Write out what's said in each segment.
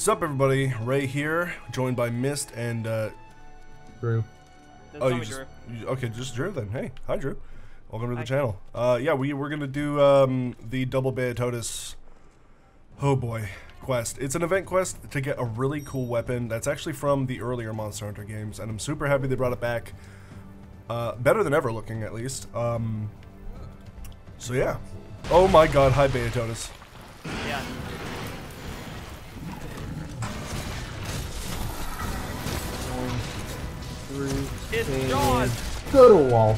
What's up, everybody? Ray here, joined by Mist and Drew. Oh, you just, okay, just Drew then. Hey, hi Drew. Welcome to the channel. Yeah, we're gonna do the double Beotodus. Oh boy, quest. It's an event quest to get a really cool weapon that's actually from the earlier Monster Hunter games, and I'm super happy they brought it back. Better than ever looking, at least. So yeah. Oh my God! Hi Beotodus. Yeah. It's John. Go to a wall.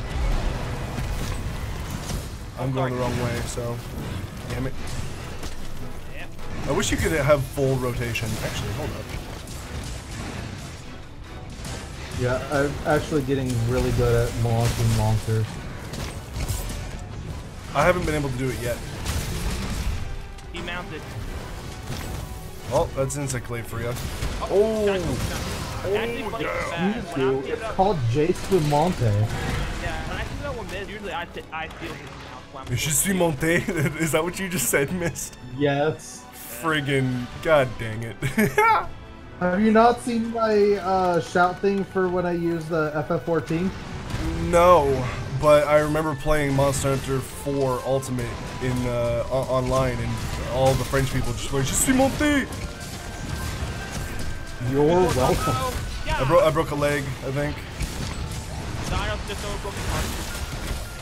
I'm going the wrong way, so damn it. Yeah. I wish you could have full rotation. Actually, hold up. Yeah, I'm actually getting really good at launching monsters. I haven't been able to do it yet. He mounted. Oh, that's insect glaive for you. Oh. Oh, yeah. It's called Jace Monte. Yeah, when I do that one, Miz, usually I feel his mouth. Je suis Monte? Is that what you just said, Mist? Yes. Friggin' god dang it. Have you not seen my shout thing for when I use the FF14? No, but I remember playing Monster Hunter 4 Ultimate in online, and all the French people just like, Je suis Monte! You're welcome. I broke a leg, I think.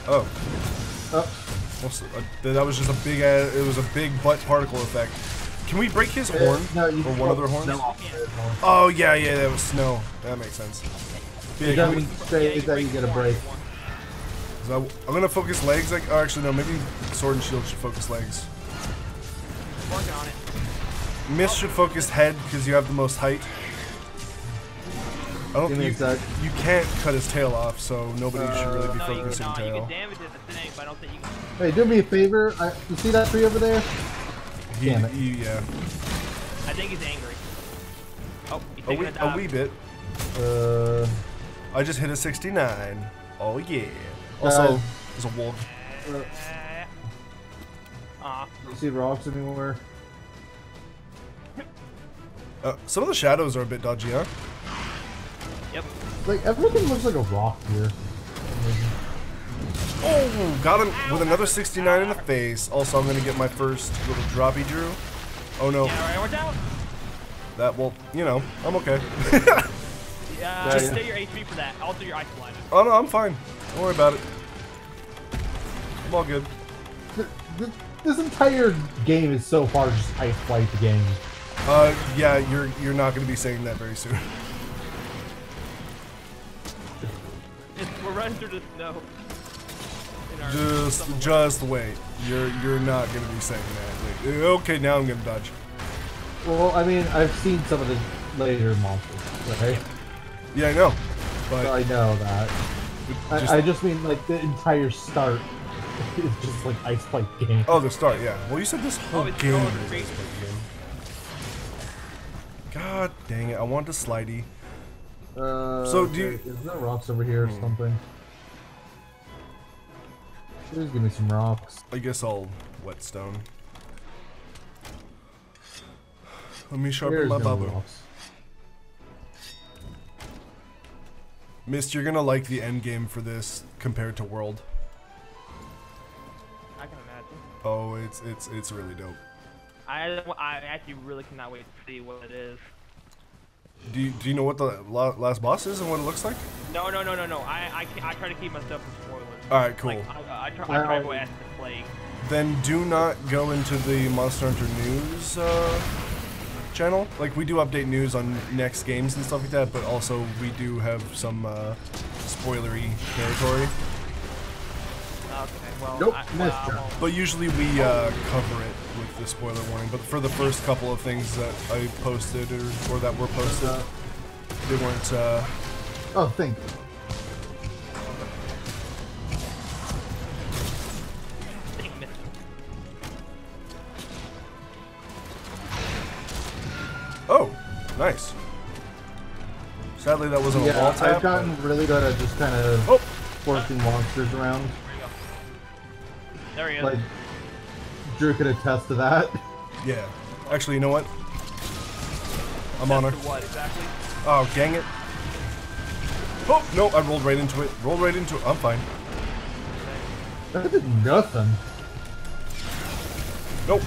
Oh. That was just a big ass, it was a big butt particle effect. Can we break his horn? No, you or one of their horns? Oh yeah, yeah, that was snow. That makes sense. Yeah, that is that you get a break. I'm gonna focus legs. Like, oh, actually no, maybe sword and shield should focus legs. Working on it. Mist should focus head because you have the most height. I don't think you can't cut his tail off, so nobody should really be focusing tail. You can damage it to snake, but I don't think you can. Hey, do me a favor. You see that tree over there? Damn it. Yeah. I think he's angry. Oh, he's taking a dive. A wee bit. I just hit a 69. Oh yeah. Also, there's a wolf. You see rocks anywhere? Some of the shadows are a bit dodgy, huh? Yep. Like, everything looks like a rock here. Oh, got him with another 69 in the face. Also, I'm going to get my first little droppy, Drew. Oh, no. Yeah, right, we're down. That will, you know, I'm okay. Yeah, just stay your HP for that. Also, your isolation. Oh, no, I'm fine. Don't worry about it. I'm all good. This entire game is so far just I fight the game. Yeah, you're not going to be saying that very soon. We're running through the snow. Just wait. You're not going to be saying that. Wait. Okay, now I'm going to dodge. Well, I mean, I've seen some of the later monsters, right? Yeah, I know. But I know that. I just mean, like, the entire start is just, like, Ice Fight game. Oh, the start, yeah. Well, you said this whole game is Ice Fight game. God dang it! I want a slidey. So do you? Is there rocks over here or something? Please give me some rocks. I guess I'll whetstone. Let me sharpen my babu. Mist, you're gonna like the end game for this compared to World. I can imagine. Oh, it's really dope. I actually really cannot wait to see what it is. Do you know what the last boss is and what it looks like? No. I try to keep myself from spoilers. All right, cool. Like, I try to go ask the plague. Then do not go into the Monster Hunter news channel. Like, we do update news on next games and stuff like that, but also we do have some spoilery territory. Okay, well, nope, but usually we cover it with the spoiler warning. But for the first couple of things that I posted or that were posted, they weren't. Oh, thank you. Oh, nice. Sadly, that wasn't a wall tap. I've gotten really good at just kind of forcing monsters around. There he is. Like, Drew could attest to that. Yeah. Actually, you know what? I'm on her. What exactly? Oh, dang it. Oh, no, I rolled right into it. Rolled right into it. I'm fine. That did nothing. Nope.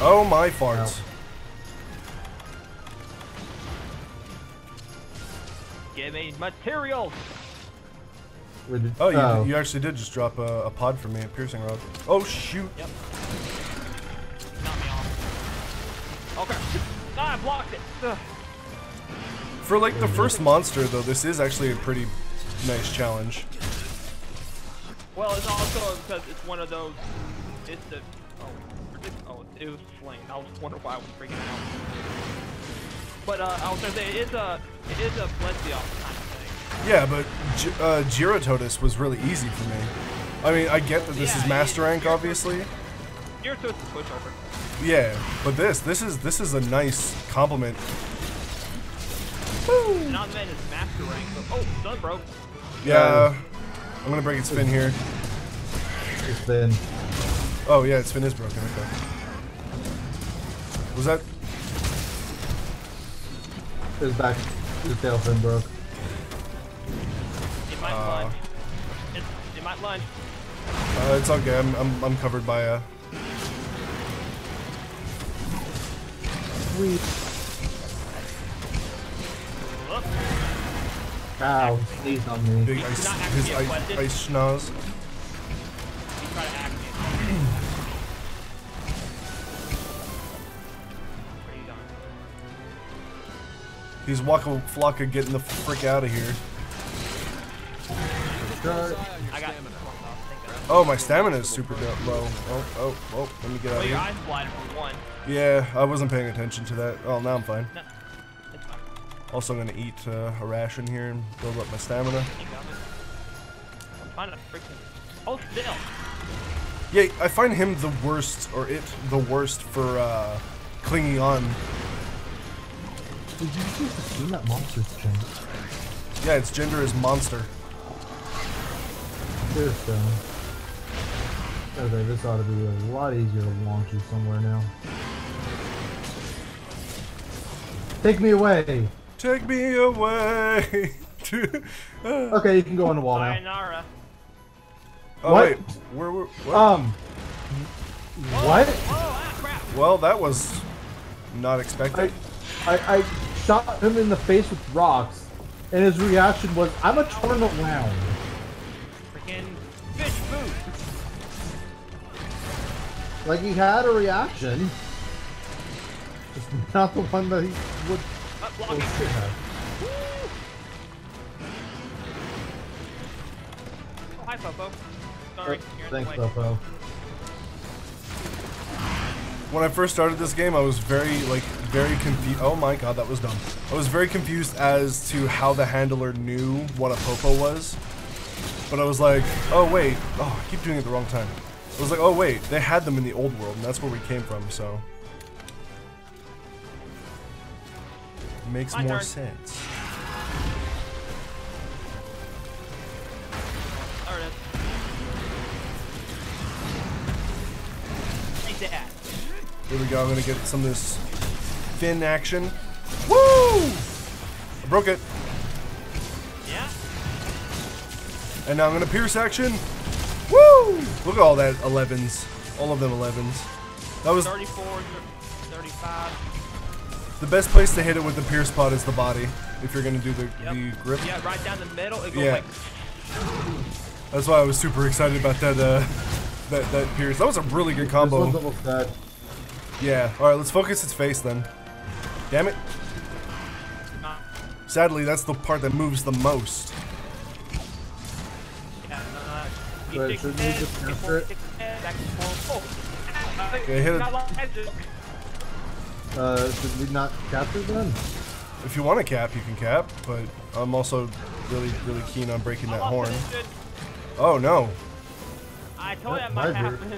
Oh, my farts. No. Give me materials! Oh, you actually did just drop a pod for me, a piercing rod. Oh, shoot! Yep. Knock me off. Okay. Ah, I blocked it! Ugh. For, like, the first monster, though, this is actually a pretty nice challenge. Well, it's also because it's one of those... It's the... Oh, it was flame. I was wondering why I was freaking out. But I was gonna say it is a Blesioth kind of thing. Yeah, but Jyuratodus was really easy for me. I mean, I get that this is master rank, obviously. Jyuratodus is pushover. Yeah, but this is a nice compliment. Woo! Not that it's master rank. But, oh, done, bro. Yeah, I'm gonna break its fin here. Its fin. Oh yeah, its fin is broken. Okay. Was that? His back, his tail fin broke. It might lunge. It might lunge. It's okay. I'm covered by a. Sweet. Ow! Please on me. Big ice, his ice schnoz. He tried to act me. He's Waka Flocka getting the frick out of here. I got oh, my stamina is super low. Oh, let me get out of here. Your eyes blind for one. Yeah, I wasn't paying attention to that. Oh, now I'm fine. No, it's fine. Also, I'm gonna eat a ration here and build up my stamina. I'm finding a freaking... Oh, still. Yeah, I find him the worst, or it the worst for clinging on. Did you just assume that monster's gender? Yeah, its gender is monster. There's okay, this ought to be a lot easier to launch you somewhere now. Take me away! Take me away! Okay, you can go on the wall now. Sayonara. Oh, what? Wait. Where? What? Oh, ah, crap. Well, that was not expected. I shot him in the face with rocks, and his reaction was, I'm a turn around. Freaking fish food. Like, he had a reaction. Just not the one that he would should have. Oh, hi, Popo. Sorry, you're in the way. Thanks, Popo. When I first started this game, I was very confused. Oh my god, that was dumb. I was very confused as to how the handler knew what a Popo was. But I was like, oh wait, oh, I keep doing it the wrong time. I was like, oh wait, they had them in the old world, and that's where we came from, so. It makes more sense. There it is. Take that. Here we go, I'm gonna get some of this fin action. Woo! I broke it. Yeah. And now I'm gonna pierce action. Woo! Look at all that 11s. All of them 11s. That was 34, 35. The best place to hit it with the pierce pod is the body. If you're gonna do the grip. Yeah, right down the middle, it goes like. That's why I was super excited about that that pierce. That was a really good combo. Yeah, alright, let's focus its face then. Damn it. Sadly, that's the part that moves the most. Okay, hit it. Should we not capture them? If you want to cap, you can cap, but I'm also really keen on breaking that horn. Oh no. I told you that might happen.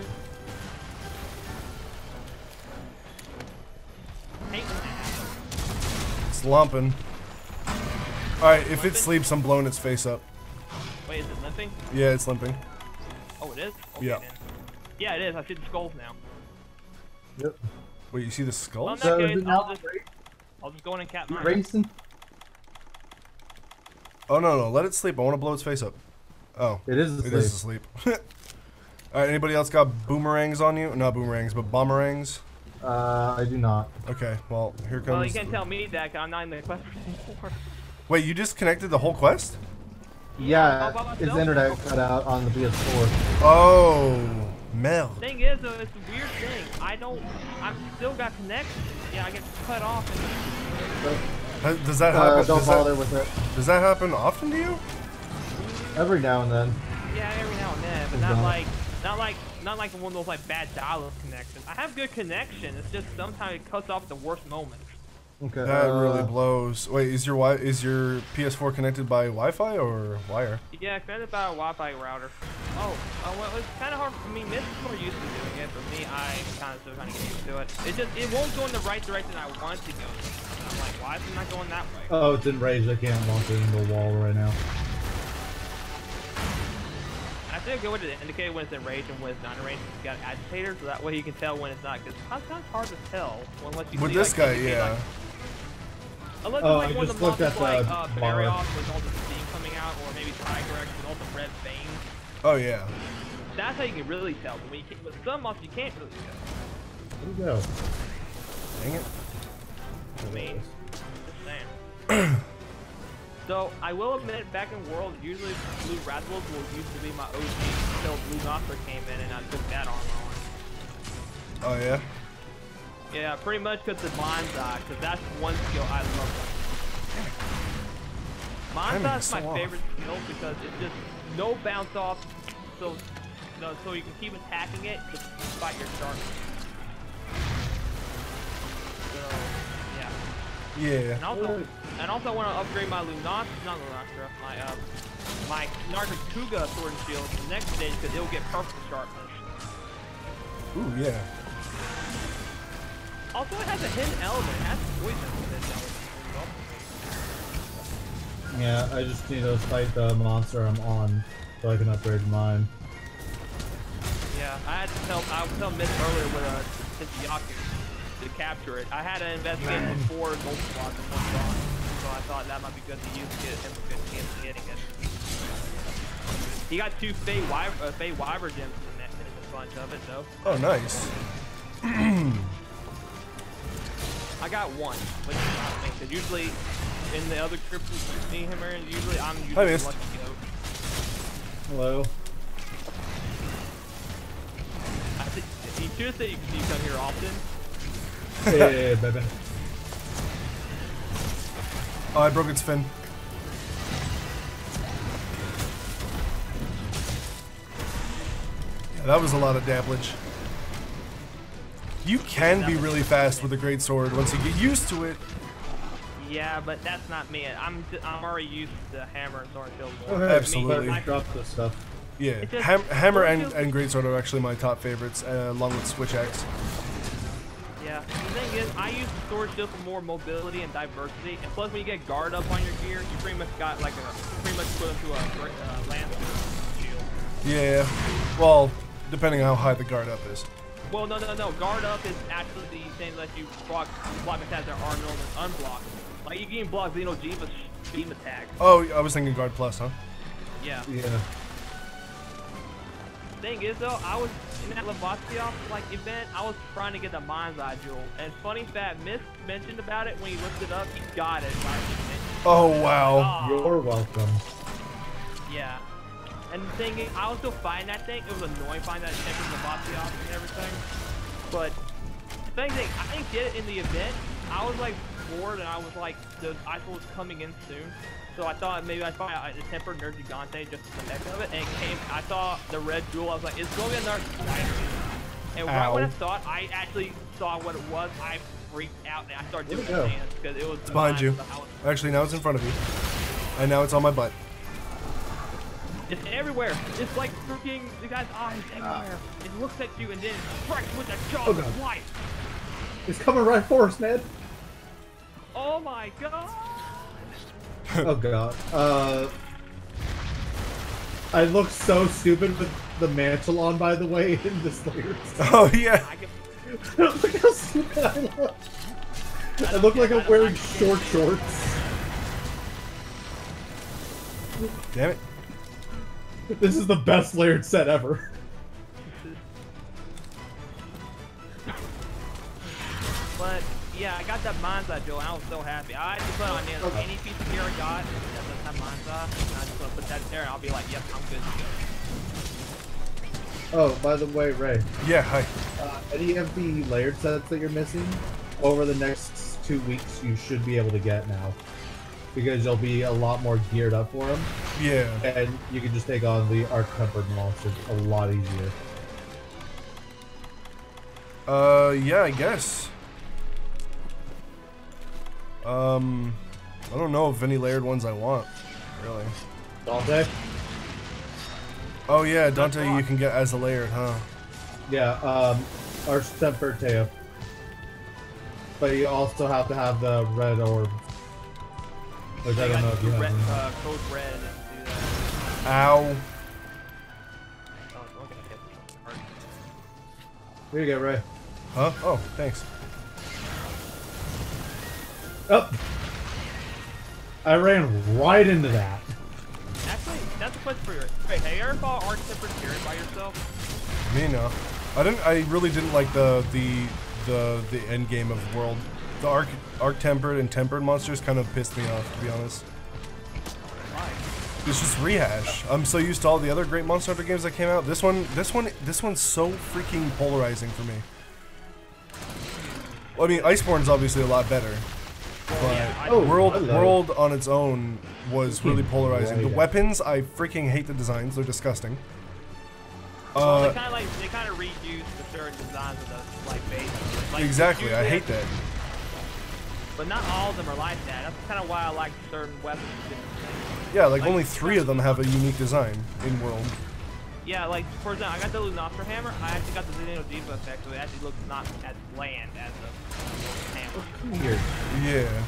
It's lumping. Alright, if it sleeps, I'm blowing its face up. Wait, is it limping? Yeah, it's limping. Oh, it is? Okay, yeah. Man. Yeah, it is. I see the skulls now. Yep. Wait, you see the skulls? Well, in that case, I'll just, I'll just go in and cap mine. Racing. Oh, no, no. Let it sleep. I want to blow its face up. Oh. It is asleep. It is asleep. Alright, anybody else got boomerangs on you? Not boomerangs, but bomberangs? I do not. Okay, well, here comes... Well, you can't tell me that, because I'm not in the quest anymore. Wait, you just connected the whole quest? Yeah, his internet cut out on the PS4. Oh, Mel. Thing is, though, it's a weird thing. I've still got connection. Yeah, I get cut off. And... Does that happen? Don't bother with it. Does that happen often to you? Every now and then. Yeah, every now and then, but not like one of those like bad dial-up connections. I have good connection. It's just sometimes it cuts off at the worst moment. Okay. That really blows. Wait, is your PS4 connected by Wi-Fi or wire? Yeah, connected by a Wi-Fi router. Oh, well, it's kind of hard for me. This is more used to doing it. For me, I kind of still trying to get used to it. It just it won't go in the right direction I want to go. I'm like, why is it not going that way? Oh, it's enraged. I can't walk into the wall right now. I think a good way to indicate when it's enraged and when it's not enraged. You got an agitator, so that way you can tell when it's not. Because it's kind of hard to tell unless you. With see, this like, guy, yeah. Like, unless oh, it's like I one just of the looked monsters at like Baryoth with all the steam coming out, or maybe Tigrex with all the red veins. Oh yeah. That's how you can really tell. But when you with some monsters, you can't really tell. There you go. Dang it. I mean, just saying. So I will admit, back in World, usually blue Razzles will used to be my OG until Lunastra came in and I took that armor on. Oh yeah. Yeah, pretty much because the Mind's Eye, because that's one skill I love. Mind's Eye is my favorite skill because it's just no bounce off, so you can keep attacking it despite your sharpness. So yeah. Yeah. And also I want to upgrade my my Nargacuga sword and shield to the next stage because it'll get perfect sharpness. Ooh yeah. Also, it has a hidden element. It has poison with hidden element. Yeah, I just need to fight the monster I'm on so I can upgrade mine. Yeah, I was telling Mitch earlier with Yaku to capture it. I had an investigation with 4 gold spots and 1 gone, so I thought that might be good to use to get him a good chance of getting it. He got 2 Fey Wyver gems in a bunch of it, though. Oh, nice. I got 1, which is not me, because usually in the other groups me and him are in, usually I'm usually the lucky goat. Hello. I think you should say you come here often. Hey, baby. Oh, I broke its fin. Yeah, that was a lot of damage. You can be really fast with a great sword once you get used to it. Yeah, but that's not me. I'm already used to hammer and sword and shield. Okay, absolutely. I dropped this stuff. Yeah, just, hammer and great sword are actually my top favorites, along with switch axe. Yeah, the thing is, I use sword shield for more mobility and diversity, and plus when you get guard up on your gear, you pretty much got like a put into a lance shield. Yeah, well, depending on how high the guard up is. Well, no. Guard up is actually the same unless you block attacks that are normal and unblocked. Like, you can block Zeno-Jeeva's beam attack. Oh, I was thinking guard plus, huh? Yeah. Yeah. Thing is, though, I was in that Lavoskioff, like, event, I was trying to get the Mind's Eye jewel. And funny fact, Miss mentioned about it when he looked it up. He got it. Oh, wow. Oh. You're welcome. Yeah. And the thing is, I was still fighting that thing. It was annoying finding that thing with the Baryoth and everything. But the funny thing, I didn't get it in the event. I was like bored and I was like, the item was coming in soon. So I thought maybe I'd find a tempered Nergigante just for the heck of it. And it came, I saw the red jewel. I was like, it's going to be another spider. And right when I saw it, I actually saw what it was. I freaked out and I started doing the dance because it was behind you. Actually, now it's in front of you. And now it's on my butt. It's everywhere. It's like freaking the guy's eyes everywhere. It looks at you and then strikes with a jaw of life. It's coming right for us, Ned. Oh my god. Oh god. I look so stupid with the mantle on, by the way, in this layer. Oh yeah. Look how stupid I look. I look like I'm wearing short shorts. Damn it. This is the best layered set ever. But, yeah, I got that Monza, Joe, and I was so happy. I just put on any piece of gear I got that doesn't have Monza, and I just put that there, and I'll be like, yep, I'm good to go. Oh, by the way, Ray. Yeah, hi. Any of the layered sets that you're missing, over the next 2 weeks, you should be able to get now. Because you'll be a lot more geared up for them. Yeah. And you can just take on the arc-tempered monsters a lot easier. Yeah, I guess. I don't know of any layered ones I want, really. Dante? Oh yeah, Dante you can get as a layered, huh? Yeah, arc-tempered Teo. But you also have to have the red orb. Like, I don't know if you red, code red and do that. Ow. There you go, Ray. Huh? Oh, thanks. Oh. I ran right into that. Actually, that's a question for you. Wait, have you ever fought Arc Tempered Fury by yourself? Me, no. I really didn't like the end game of the world. The arc-tempered and tempered monsters kind of pissed me off, to be honest. Why? It's just rehash. I'm so used to all the other great Monster Hunter games that came out. This one's so freaking polarizing for me. Well, I mean, Iceborne's obviously a lot better, but World on its own was really polarizing. The weapons, I freaking hate the designs. They're disgusting. Well, they kind of reuse the certain designs of the base. Exactly, I hate that. But not all of them are like that. That's kind of why I like certain weapons and different things. Yeah, like only 3 of them have a unique design in World. Yeah, like, for example, I got the Lunastra hammer. I actually got the Zeno-Jeeva effect, so it actually looks not as bland as the hammer. Yeah.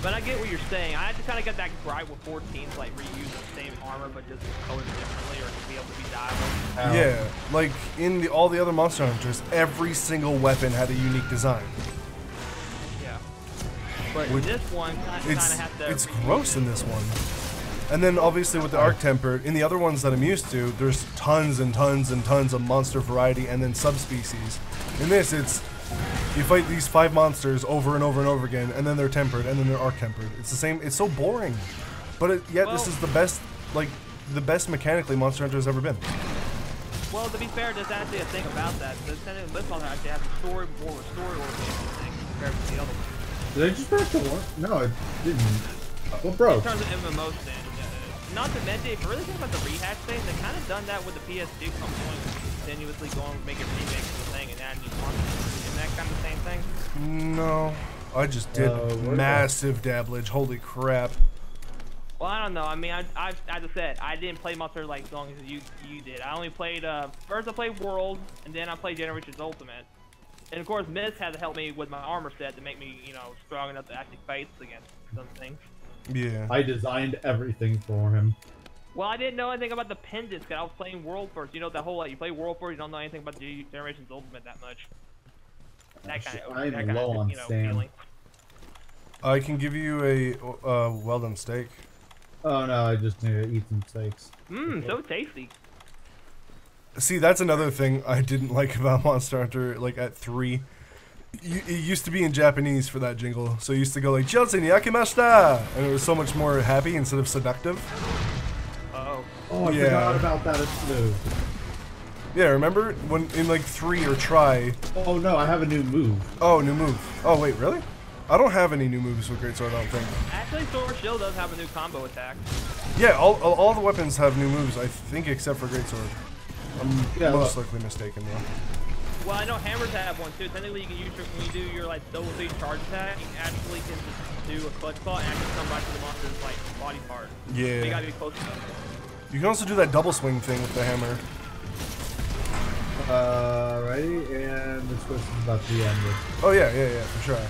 But I get what you're saying. I actually kind of got that gripe with 14 to, like, reuse the same armor, but just colored differently or to be able to be dialed. Yeah, like, in all the other Monster Hunters, every single weapon had a unique design. But this one kind of has to... It's gross in this one. And then obviously with the Arc Temper, in the other ones that I'm used to, there's tons and tons and tons of monster variety and then subspecies. In this, it's... You fight these 5 monsters over and over and over again, and then they're tempered, and then they're Arc Tempered. It's the same... It's so boring. But yet this is the best, like, the best mechanically Monster Hunter has ever been. Well, to be fair, there's actually a thing about that. The Senate and Lithon actually have a story, more of a story-oriented thing compared to the other one. Did I just break the war? No, it didn't. What broke? In terms of MMO stand, not to mention, if you really think about the rehash thing, they kind of done that with the PS2 continuously going making remakes of the thing and adding new monsters. Isn't that kind of the same thing? No, I just did massive dabblage. Holy crap. Well, I don't know. I mean, as I said, I didn't play Monster like as long as you did. I only played, first I played World, and then I played Generations Ultimate. And of course, Miz had to help me with my armor set to make me, you know, strong enough to actually fight against something. Yeah. I designed everything for him. Well, I didn't know anything about the pendants because I was playing World first. You know, that whole, like, you play World first, you don't know anything about the Generations Ultimate that much. That kind of, feeling. I can give you a well-done steak. Oh, no, I just need to eat some steaks. Mmm, so tasty. See, that's another thing I didn't like about Monster Hunter, like, at 3. It used to be in Japanese for that jingle, so it used to go like, Jotsu ni yakimashita! And it was so much more happy instead of seductive. Uh-oh. Oh, yeah. I forgot about that. It's smooth. Yeah, remember? When, in, like, 3 or try... Oh, no, I have a new move. Oh, new move. Oh, wait, really? I don't have any new moves with Greatsword, I don't think. Actually, Sword Shield does have a new combo attack. Yeah, all the weapons have new moves, I think, except for Greatsword. I'm most likely mistaken, though. Well, I know hammers have one, too. Technically, you can use your, when you do your, like, double big charge attack, you actually can just do a clutch claw and actually come back to the monster's, like, body part. Yeah. So you gotta be close enough. You can also do that double swing thing with the hammer. Alrighty, and this question's about the end. Oh, yeah, for sure.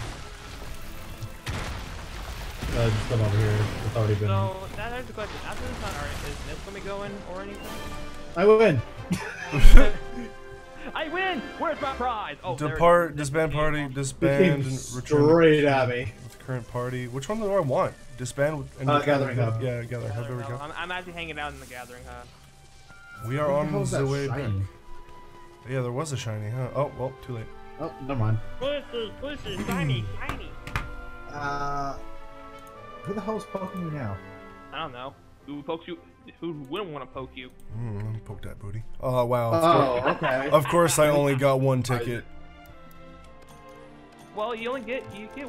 Just come over here. It's already been... So, that's the question. After this time, is this gonna be going or anything? I win. I win. Where's my prize? Oh, depart, disband party, disband, and straight at me. With current party, which one do I want? Disband and gathering hub. Yeah, gathering hub. I'm actually hanging out in the gathering hub. We are on the way back. Yeah, there was a shiny, huh? Oh, well, too late. Oh, never mind. Glisters, shiny. Who the hell is poking you now? I don't know. Who pokes you? Who wouldn't want to poke you? Poke that booty. Oh, wow. Oh, okay. Of course I only got one ticket. Well, you only get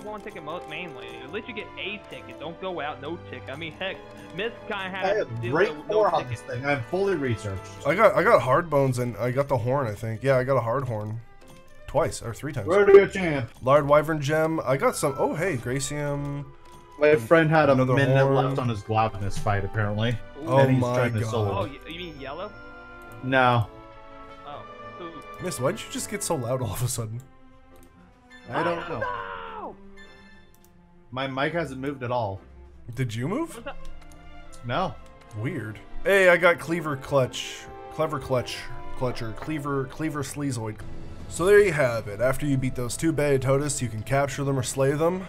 one ticket most mainly. At least you get a ticket. Don't go out, no ticket. I mean, heck, Miss kind of had a great four on this thing. I'm fully researched. I got hard bones and I got the horn, I think. Yeah, I got a hard horn. Twice or three times. Rodeo champ. Lard wyvern gem. I got some. Oh, hey, Gracium. My friend had a minute left on his glob in this fight, apparently. Oh, and he's my God. Oh, you mean yellow? No. Oh. Ooh. Miss, why'd you just get so loud all of a sudden? I don't know. My mic hasn't moved at all. Did you move? No. Weird. Hey, I got Cleaver Clutch. Clever Clutch. Clutcher. Cleaver Sleazoid. So there you have it. After you beat those two Beotodus, you can capture them or slay them.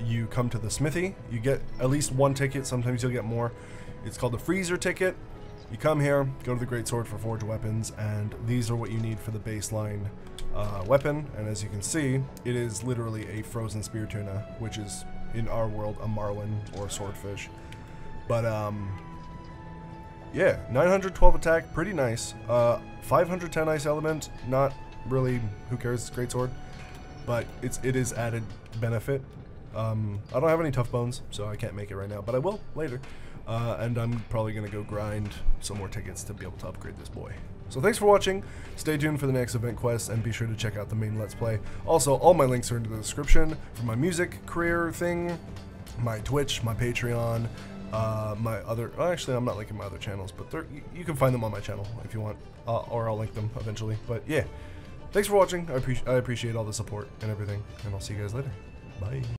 You come to the smithy. You get at least one ticket. Sometimes you'll get more. It's called the freezer ticket. You come here, go to the Great Sword for forge weapons, and these are what you need for the baseline weapon. And as you can see, it is literally a frozen spear tuna, which is in our world a marlin or a swordfish. But yeah, 912 attack, pretty nice. 510 ice element, not really. Who cares? It's Great Sword, but it is added benefit. I don't have any tough bones, so I can't make it right now, but I will later. And I'm probably going to go grind some more tickets to be able to upgrade this boy. So thanks for watching, stay tuned for the next event quest, and be sure to check out the main Let's Play. Also, all my links are in the description for my music career thing, my Twitch, my Patreon, my other... Well, actually, I'm not linking my other channels, but you can find them on my channel if you want, or I'll link them eventually. But yeah, thanks for watching, I appreciate all the support and everything, and I'll see you guys later. Bye.